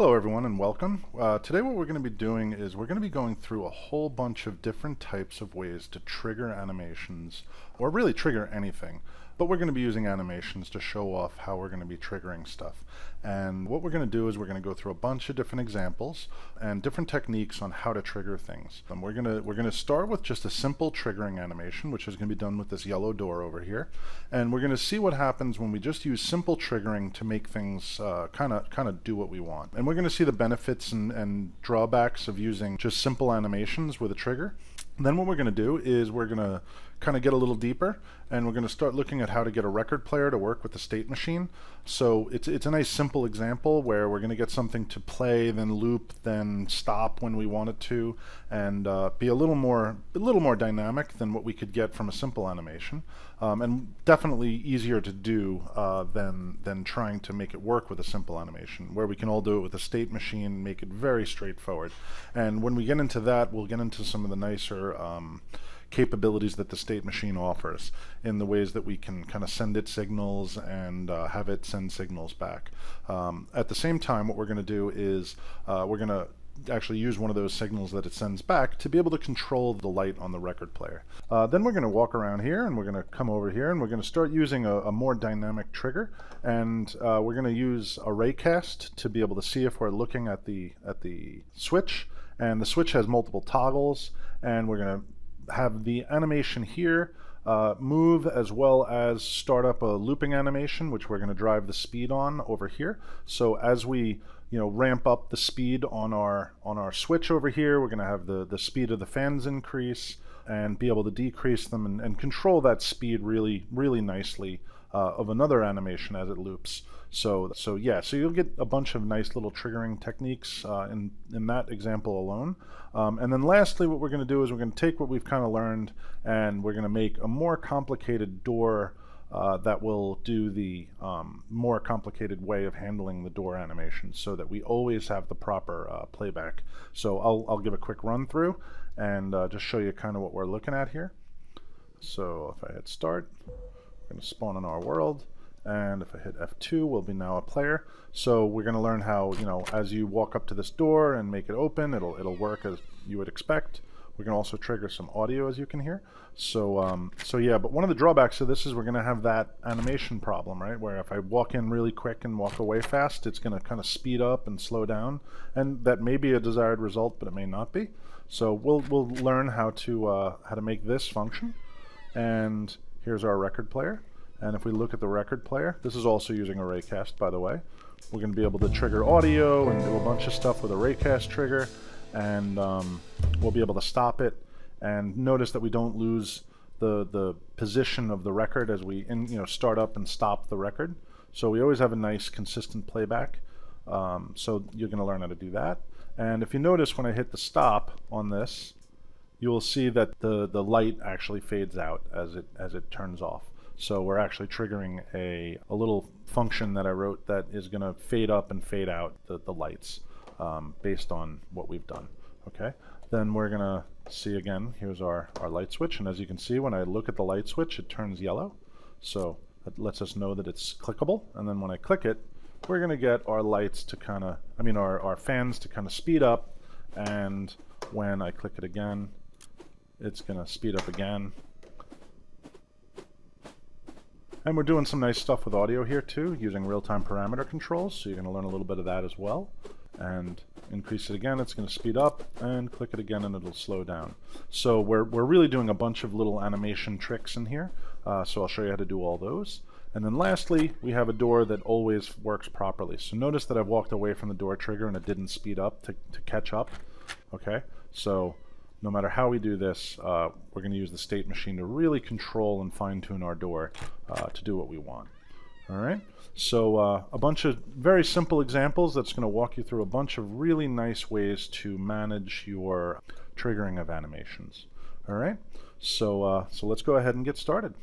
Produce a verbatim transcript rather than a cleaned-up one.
Hello everyone and welcome. Uh, today what we're going to be doing is we're going to be going through a whole bunch of different types of ways to trigger animations, or really trigger anything, but we're going to be using animations to show off how we're going to be triggering stuff. And what we're going to do is we're going to go through a bunch of different examples and different techniques on how to trigger things. And we're going to we're going to start with just a simple triggering animation, which is going to be done with this yellow door over here, and we're going to see what happens when we just use simple triggering to make things uh, kind of kind of do what we want. And we're going to see the benefits and, and drawbacks of using just simple animations with a trigger. And then what we're going to do is we're going to kind of get a little deeper, and we're going to start looking at how to get a record player to work with the state machine. So it's, it's a nice simple example where we're going to get something to play, then loop, then stop when we want it to, and uh, be a little more a little more dynamic than what we could get from a simple animation, um, and definitely easier to do uh, than, than trying to make it work with a simple animation, where we can all do it with a state machine and make it very straightforward. And when we get into that, we'll get into some of the nicer um, capabilities that the state machine offers in the ways that we can kind of send it signals and uh, have it send signals back. Um, at the same time, what we're going to do is uh, we're going to actually use one of those signals that it sends back to be able to control the light on the record player. Uh, then we're going to walk around here, and we're going to come over here, and we're going to start using a, a more dynamic trigger, and uh, we're going to use ArrayCast to be able to see if we're looking at the at the switch, and the switch has multiple toggles, and we're going to have the animation here uh, move, as well as start up a looping animation, which we're going to drive the speed on over here. So as we you know ramp up the speed on our on our switch over here, we're going to have the the speed of the fans increase and be able to decrease them, and, and control that speed really really nicely uh, of another animation as it loops. So so yeah, so you'll get a bunch of nice little triggering techniques uh, in, in that example alone. Um, and then lastly, what we're going to do is we're going to take what we've kind of learned, and we're going to make a more complicated door uh, that will do the um, more complicated way of handling the door animation, so that we always have the proper uh, playback. So I'll, I'll give a quick run through and uh, just show you kind of what we're looking at here. So if I hit start, we're going to spawn in our world. And if I hit F two, we'll be now a player. So we're going to learn how, you know, as you walk up to this door and make it open, it'll it'll work as you would expect. We're going to also trigger some audio, as you can hear. So um, so yeah, but one of the drawbacks of this is we're going to have that animation problem, right? Where if I walk in really quick and walk away fast, it's going to kind of speed up and slow down, and that may be a desired result, but it may not be. So we'll we'll learn how to uh, how to make this function. And here's our record player. And if we look at the record player, this is also using ArrayCast, by the way. We're going to be able to trigger audio and do a bunch of stuff with ArrayCast trigger, and um, we'll be able to stop it. And notice that we don't lose the the position of the record as we in, you know start up and stop the record. So we always have a nice consistent playback. Um, so you're going to learn how to do that. And if you notice, when I hit the stop on this, you will see that the the light actually fades out as it as it turns off. So we're actually triggering a, a little function that I wrote that is going to fade up and fade out the, the lights um, based on what we've done. Okay, then we're going to see again, here's our, our light switch. And as you can see, when I look at the light switch, it turns yellow. So it lets us know that it's clickable. And then when I click it, we're going to get our lights to kind of, I mean, our, our fans to kind of speed up. And when I click it again, it's going to speed up again. And we're doing some nice stuff with audio here too, using real-time parameter controls, so you're going to learn a little bit of that as well. And increase it again, it's going to speed up, and click it again and it'll slow down. So we're, we're really doing a bunch of little animation tricks in here, uh, so I'll show you how to do all those. And then lastly, we have a door that always works properly. So notice that I've walked away from the door trigger and it didn't speed up to, to catch up. Okay, so no matter how we do this, uh, we're going to use the state machine to really control and fine-tune our door uh, to do what we want. All right, so uh, a bunch of very simple examples that's going to walk you through a bunch of really nice ways to manage your triggering of animations. All right, so, uh, so let's go ahead and get started.